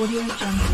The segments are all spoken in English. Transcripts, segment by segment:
Audio Jungle.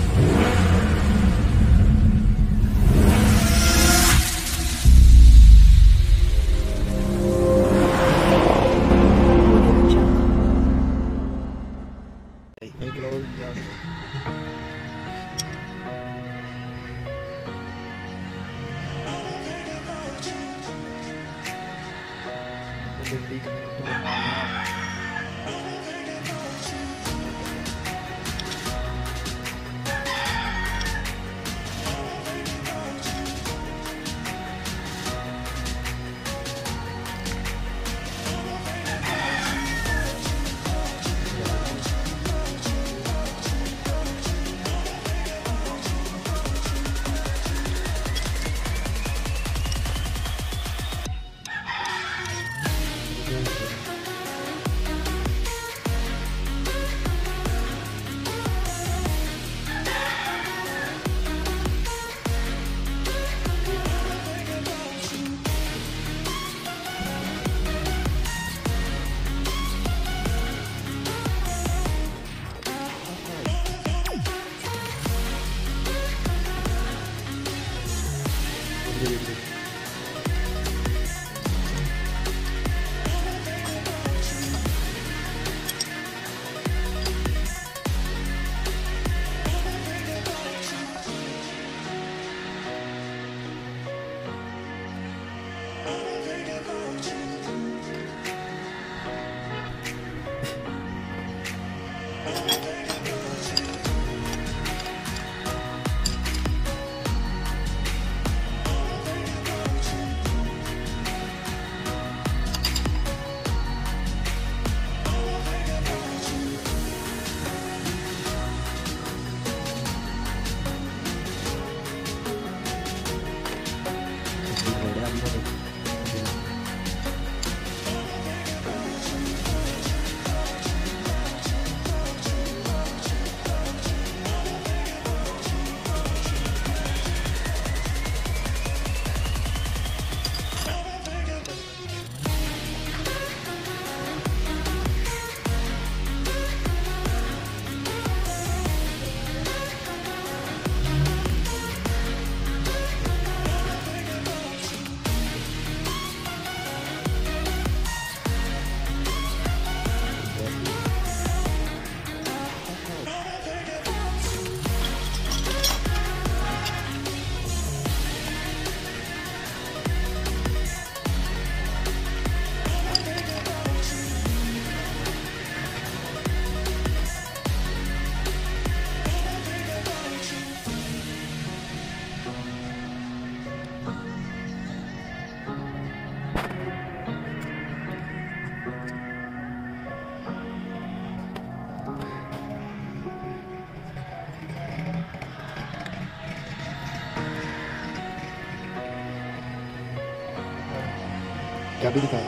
Cá bính cá.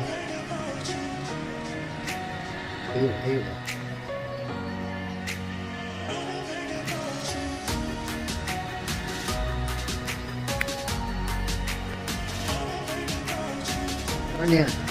Thấy rồi. Đó nha.